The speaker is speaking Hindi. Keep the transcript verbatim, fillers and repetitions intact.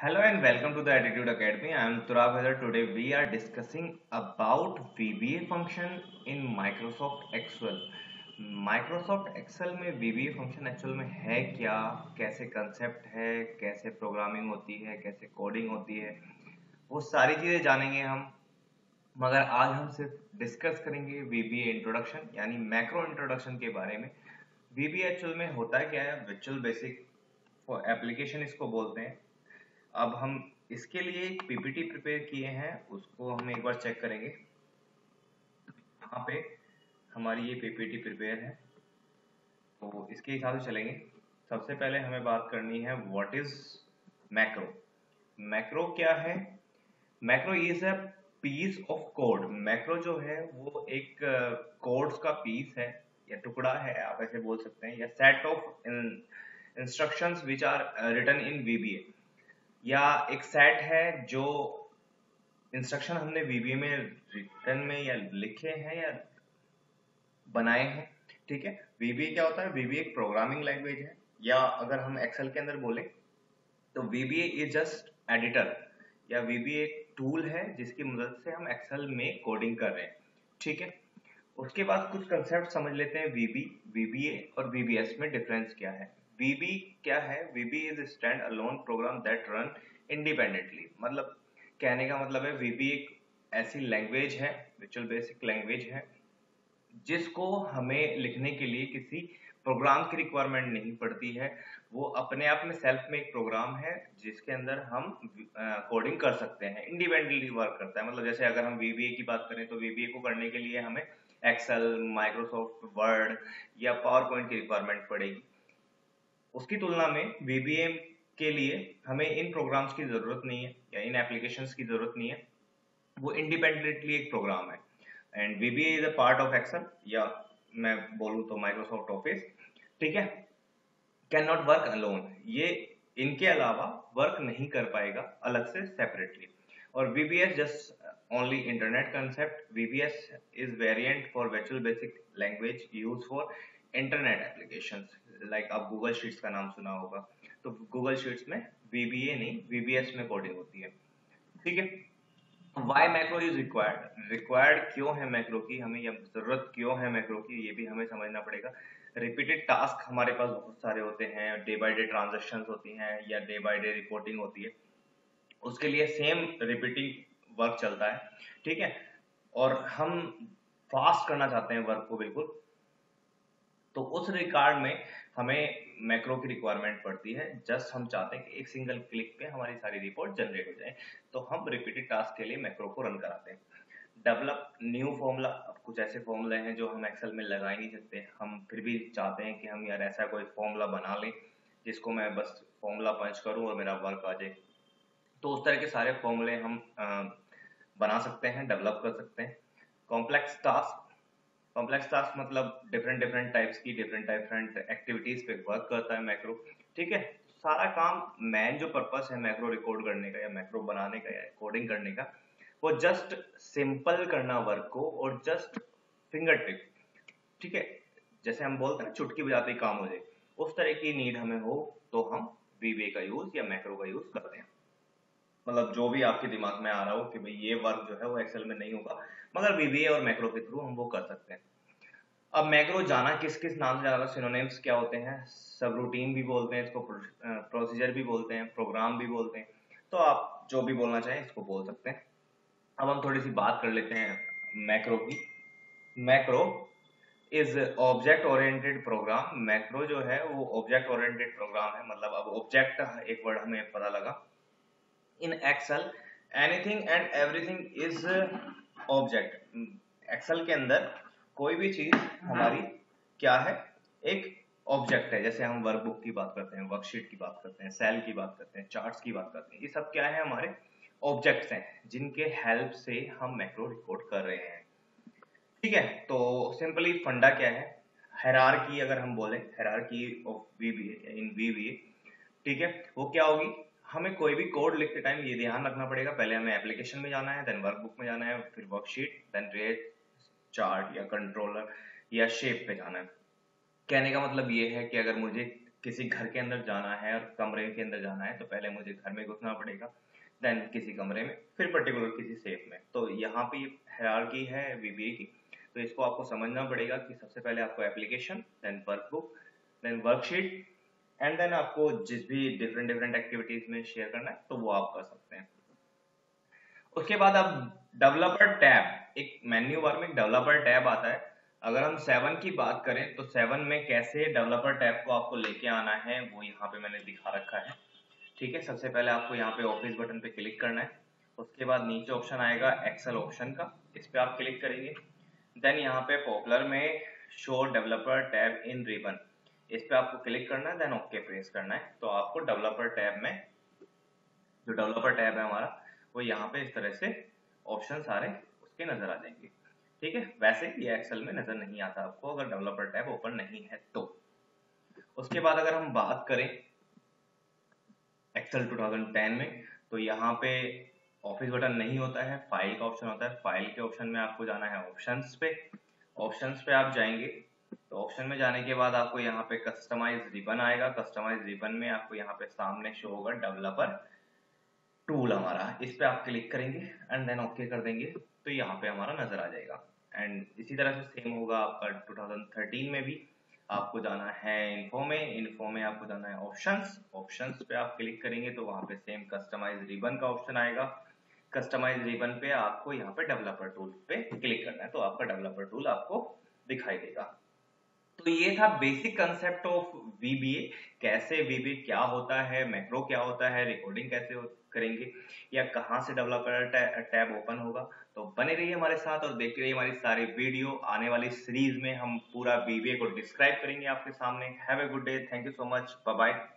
Hello and welcome to the Attitude Academy. I am Turab. Today we are discussing about V B A function in Microsoft Excel. Microsoft Excel में V B A function actual में है क्या, कैसे concept है, कैसे programming होती है, कैसे coding होती है, वो सारी चीज़ें जानेंगे हम. मगर आज हम सिर्फ discuss करेंगे V B A introduction यानी macro introduction के बारे में. V B A एक्चुअल में होता क्या है, Visual Basic for application इसको बोलते हैं. अब हम इसके लिए एक पीपीटी प्रिपेयर किए हैं, उसको हम एक बार चेक करेंगे. यहाँ पे हमारी ये पीपीटी प्रिपेयर है, तो इसके हिसाब से चलेंगे. सबसे पहले हमें बात करनी है व्हाट इज मैक्रो. मैक्रो क्या है? Macro is a piece of code. Macro जो है वो एक कोड्स का पीस है या टुकड़ा है, आप ऐसे बोल सकते हैं, या set of instructions which are written in VBA, या एक सेट है जो इंस्ट्रक्शन हमने वीबीए में रिटर्न में या लिखे हैं या बनाए हैं. ठीक है, वीबीए क्या होता है? वीबीए एक प्रोग्रामिंग लैंग्वेज है, या अगर हम एक्सेल के अंदर बोले तो वीबीए इज जस्ट एडिटर, या वीबीए एक टूल है जिसकी मदद से हम एक्सेल में कोडिंग कर रहे हैं. ठीक है, उसके बाद कुछ कंसेप्ट समझ लेते हैं. वीबी, वीबीए और वीबीएस में डिफरेंस क्या है. V B क्या है? V B is a stand-alone program that run independently. मतलब कहने का मतलब है V B एक ऐसी लैंग्वेज है, Visual Basic लैंग्वेज है, जिसको हमें लिखने के लिए किसी प्रोग्राम की रिक्वायरमेंट नहीं पड़ती है. वो अपने आप में सेल्फ में एक प्रोग्राम है जिसके अंदर हम कोडिंग कर सकते हैं, इंडिपेंडेंटली वर्क करता है. मतलब जैसे अगर हम V B A की बात करें तो V B A को करने के लिए हमें Excel, Microsoft Word या PowerPoint की रिक्वायरमेंट पड़ेगी. उसकी तुलना में V B A के लिए हमें इन प्रोग्राम्स की जरूरत नहीं है या इन एप्लीकेशंस की जरूरत नहीं है, वो इंडिपेंडेंटली एक प्रोग्राम है. And V B A is a part of Excel, या मैं बोलूं तो माइक्रोसॉफ्ट ऑफिस. ठीक है, कैन नॉट वर्क अलोन. ये इनके अलावा वर्क नहीं कर पाएगा अलग से, सेपरेटली. और V B S just only internet concept. V B S is variant for virtual basic language use for internet applications. Like आप गूगल शीट्स का नाम सुना होगा, तो गूगल शीट्स में V B A नहीं V B S में कोडिंग होती है. ठीक है, why macro is required. Required क्यों है मैक्रो की, हमें यह जरूरत क्यों है मैक्रो की, ये भी हमें समझना पड़ेगा. रिपीटेड टास्क हमारे पास बहुत सारे होते हैं, डे बाय डे ट्रांजेक्शंस होती हैं या डे बाय डे रिपोर्टिंग होती है, उसके लिए सेम रिपीटिंग वर्क चलता है. ठीक है, और हम फास्ट करना चाहते हैं वर्क को बिल्कुल, तो उस रिकॉर्ड में हमें मैक्रो की रिक्वायरमेंट पड़ती है. जस्ट हम चाहते हैं कि एक सिंगल क्लिक पे हमारी सारी रिपोर्ट जनरेट हो जाए, तो हम रिपीटेड टास्क के लिए मैक्रो को रन कराते हैं. Develop new formula. अब कुछ ऐसे फॉर्मूले हैं जो हम एक्सेल में लगा ही नहीं सकते, हम फिर भी चाहते हैं कि हम यार ऐसा कोई फॉर्मूला बना लें जिसको मैं बस फॉर्मूला पंच करूँ और मेरा वर्क आ जाए. तो उस तरह के सारे फॉर्मूले हम बना सकते हैं, डेवलप कर सकते हैं. Complex task. कॉम्प्लेक्स टास्क मतलब डिफरेंट डिफरेंट टाइप्स की डिफरेंट डिफरेंट एक्टिविटीज पे वर्क करता है मैक्रो. ठीक है, सारा काम मेन जो पर्पस है मैक्रो रिकॉर्ड करने का या मैक्रो बनाने का या कोडिंग करने का, वो जस्ट सिंपल करना वर्क को, और जस्ट फिंगर टिप. ठीक है, जैसे हम बोलते हैं चुटकी बजाते ही काम हो जाए, उस तरह की नीड हमें हो तो हम V B A का यूज या मैक्रो का यूज करते हैं. मतलब जो भी आपके दिमाग में आ रहा हो कि भाई ये वर्क जो है वो एक्सेल में नहीं होगा, मगर V B A और मैक्रो के थ्रू हम वो कर सकते हैं. अब मैक्रो जाना किस किस नाम से जाना, सिनोनिम्स क्या होते हैं? सब रूटीन भी बोलते हैं इसको, प्रोसीजर भी बोलते हैं, प्रोग्राम भी बोलते हैं, तो आप जो भी बोलना चाहें इसको बोल सकते हैं. अब हम थोड़ी सी बात कर लेते हैं मैक्रो की. Macro is object oriented program. Macro जो है वो ऑब्जेक्ट ओरिएंटेड प्रोग्राम है. मतलब अब ऑब्जेक्ट एक वर्ड हमें पता लगा. In Excel anything and everything is object. Excel के अंदर कोई भी चीज हमारी क्या है, एक ऑब्जेक्ट है. जैसे हम वर्कबुक की बात करते हैं, वर्कशीट की बात करते हैं, सेल की बात करते हैं, चार्ट्स की बात करते हैं, ये सब क्या है, हमारे ऑब्जेक्ट्स हैं जिनके हेल्प से हम मैक्रो रिकॉर्ड कर रहे हैं. ठीक है, तो सिंपली फंडा क्या है, हायरार्की. अगर हम बोले hierarchy of VBA in VBA, ठीक है, वो क्या होगी? हमें कोई भी कोड लिखते टाइम ये ध्यान रखना पड़ेगा, पहले हमें एप्लीकेशन में जाना है, देन वर्कबुक में जाना है, फिर वर्कशीट, देन रेट, चार्ट या कंट्रोलर या शेप पे जाना है. कहने का मतलब ये है कि अगर मुझे किसी घर के अंदर जाना है और कमरे के अंदर जाना है तो पहले मुझे घर में घुसना पड़ेगा, देन किसी कमरे में, फिर पर्टिकुलर किसी सेफ में। तो यहाँ पे हायरार्की है वीबीए की, तो इसको आपको समझना पड़ेगा कि सबसे पहले आपको application, then workbook, then worksheet, and then आपको जिस भी डिफरेंट डिफरेंट एक्टिविटीज में शेयर करना है तो वो आप कर सकते हैं। उसके बाद आप डेवलपर टैब, एक मेन्यू बार में डेवलपर टैब आता है। अगर हम सेवन की बात करें तो सेवन में कैसे डेवलपर टैब को आपको लेके आना है वो यहाँ पे मैंने दिखा रखा है, ठीक है। सबसे पहले आपको यहाँ पे ऑफिस बटन पे क्लिक करना है, उसके बाद नीचे ऑप्शन आएगा एक्सेल ऑप्शन का, इस पे आप क्लिक करेंगे। देन यहाँ पे पॉपुलर में show developer tab in ribbon, इस पे आपको क्लिक करना है, देन ओके प्रेस करना है। तो आपको डेवलपर टैब में, जो डेवलपर टैब है हमारा, वो यहाँ पे इस तरह से ऑप्शन सारे उसके नजर आ जाएंगे, ठीक है। वैसे ये एक्सेल में नजर नहीं आता आपको अगर डेवलपर टैब ओपन नहीं है तो। उसके बाद अगर हम बात करें एक्सेल दो हज़ार दस में, तो यहाँ पे ऑफिस बटन नहीं होता है, फाइल का ऑप्शन होता है। फाइल के ऑप्शन में आपको जाना है ऑप्शंस पे, ऑप्शंस पे आप जाएंगे तो ऑप्शन में जाने के बाद आपको यहाँ पे कस्टमाइज रिबन आएगा। कस्टमाइज रिबन में आपको यहाँ पे सामने शो होगा डेवलपर टूल हमारा, इस पे आप क्लिक करेंगे एंड देन ओके कर देंगे तो यहाँ पे हमारा नजर आ जाएगा। एंड इसी तरह से सेम होगा आपका दो हज़ार तेरह में भी। आपको जाना है इन्फो में, इन्फो में आपको जाना है ऑप्शंस, ऑप्शंस पे आप क्लिक करेंगे तो वहाँ पे सेम कस्टमाइज रिबन का ऑप्शन आएगा। कस्टमाइज रिबन पे आपको यहाँ पे डेवलपर टूल पे क्लिक करना है तो आपका डेवलपर टूल आपको दिखाई देगा। तो ये था बेसिक कंसेप्ट ऑफ वीबीए, कैसे वीबीए क्या होता है, मैक्रो क्या होता है, रिकॉर्डिंग कैसे करेंगे, या कहाँ से डेवलपर टैब ओपन होगा। तो बने रहिए हमारे साथ और देखते रहिए हमारी सारी वीडियो। आने वाली सीरीज में हम पूरा वीबीए को डिस्क्राइब करेंगे आपके सामने। Have a good day, thank you so much, bye bye.